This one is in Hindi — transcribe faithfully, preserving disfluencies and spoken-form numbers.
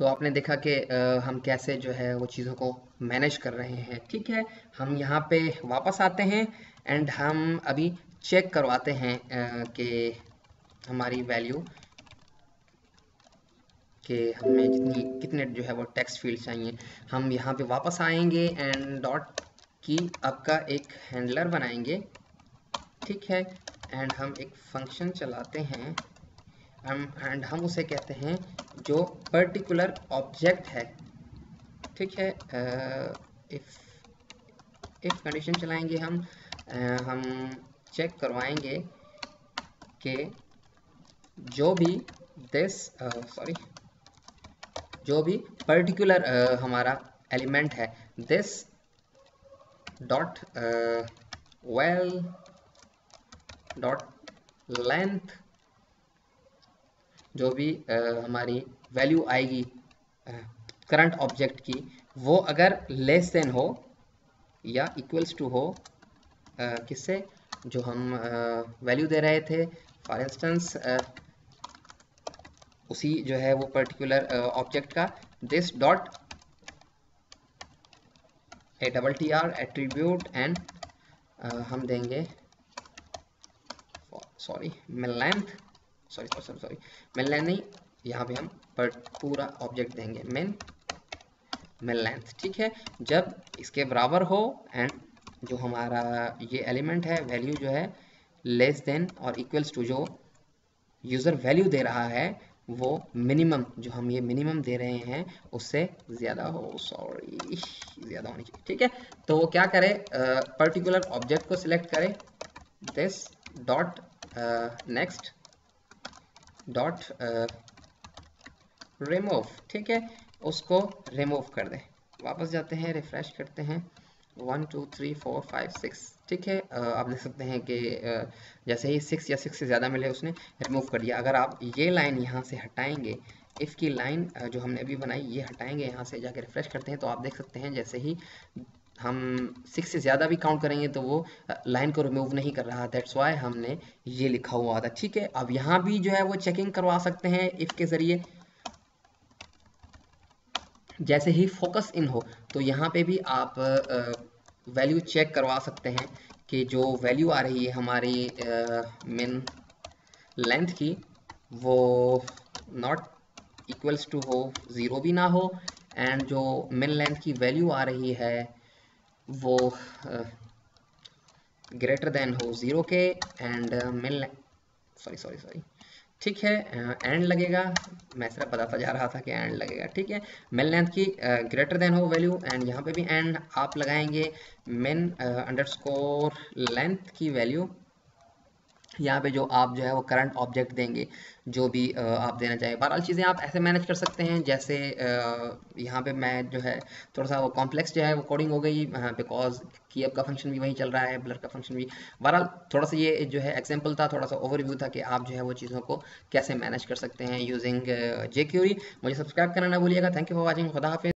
तो आपने देखा कि हम कैसे जो है वो चीज़ों को मैनेज कर रहे हैं। ठीक है, हम यहाँ पे वापस आते हैं एंड हम अभी चेक करवाते हैं कि हमारी वैल्यू कि हमें जितनी कितने जो है वो टेक्स्ट फील्ड चाहिए। हम यहाँ पे वापस आएंगे एंड डॉट की आपका एक हैंडलर बनाएंगे। ठीक है, एंड हम एक फंक्शन चलाते हैं एंड हम उसे कहते हैं जो पर्टिकुलर ऑब्जेक्ट है। ठीक है, इफ इफ कंडीशन चलाएंगे हम uh, हम चेक करवाएंगे कि जो भी दिस सॉरी uh, जो भी पर्टिकुलर uh, हमारा एलिमेंट है this dot well dot length, जो भी uh, हमारी वैल्यू आएगी करंट uh, ऑब्जेक्ट की, वो अगर लेस देन हो या इक्वल्स टू हो uh, किससे जो हम वैल्यू uh, दे रहे थे। फॉर इंस्टेंस uh, उसी जो है वो पर्टिकुलर ऑब्जेक्ट uh, का this dot A double T R attribute and हम देंगे सॉरी मैं लेंथ सॉरी सॉरी सॉरी मैं लेंथ नहीं, यहाँ पे हम पर पूरा ऑब्जेक्ट देंगे मेन मैं लेंथ। ठीक है, जब इसके बराबर हो एंड जो हमारा ये एलिमेंट है वैल्यू जो है लेस देन और इक्वल्स टू जो यूज़र वैल्यू दे रहा है वो मिनिमम जो हम ये मिनिमम दे रहे हैं उससे ज़्यादा हो सॉरी ज़्यादा होनी चाहिए। ठीक है, तो वो क्या करे, पर्टिकुलर ऑब्जेक्ट को सिलेक्ट करे this dot next dot remove. ठीक है, उसको रिमूव कर दें। वापस जाते हैं, रिफ्रेश करते हैं, one two three four five six. ठीक है, आप देख सकते हैं कि जैसे ही सिक्स या सिक्स से ज़्यादा मिले उसने रिमूव कर दिया। अगर आप ये लाइन यहाँ से हटाएंगे, इफ़ की लाइन जो हमने अभी बनाई ये हटाएंगे यहाँ से, जाके रिफ्रेश करते हैं तो आप देख सकते हैं जैसे ही हम सिक्स से ज़्यादा भी काउंट करेंगे तो वो लाइन को रिमूव नहीं कर रहा, दैट्स वाई हमने ये लिखा हुआ था। ठीक है, अब यहाँ भी जो है वो चेकिंग करवा सकते हैं इफ़ के ज़रिए। जैसे ही फोकस इन हो तो यहाँ पे भी आप वैल्यू चेक करवा सकते हैं कि जो वैल्यू आ रही है हमारी मेन लेंथ की वो नॉट इक्वल्स टू हो, ज़ीरो भी ना हो, एंड जो मेन लेंथ की वैल्यू आ रही है वो ग्रेटर देन हो ज़ीरो के and main sorry sorry sorry ठीक है एंड लगेगा, मैं सिर्फ बताता जा रहा था कि एंड लगेगा। ठीक है, मेन लेंथ की ग्रेटर देन हो वैल्यू एंड यहाँ पे भी एंड आप लगाएंगे मेन अंडरस्कोर लेंथ की वैल्यू। यहाँ पे जो आप जो है वो करंट ऑब्जेक्ट देंगे जो भी uh, आप देना चाहिए। बहरहाल चीज़ें आप ऐसे मैनेज कर सकते हैं। जैसे uh, यहाँ पे मैं जो है थोड़ा सा वो कॉम्प्लेक्स जो है वो कोडिंग हो गई बिकॉज की आपका फंक्शन भी वहीं चल रहा है, ब्लर का फंक्शन भी। बहरहाल थोड़ा सा ये जो है एग्जाम्पल था, थोड़ा सा ओवरव्यू था कि आप जो है वो चीज़ों को कैसे मैनेज कर सकते हैं यूजिंग जे क्यूरी। मुझे सब्सक्राइब करना ना भूलिएगा। Thank you for watching. खुदा हाफिज़।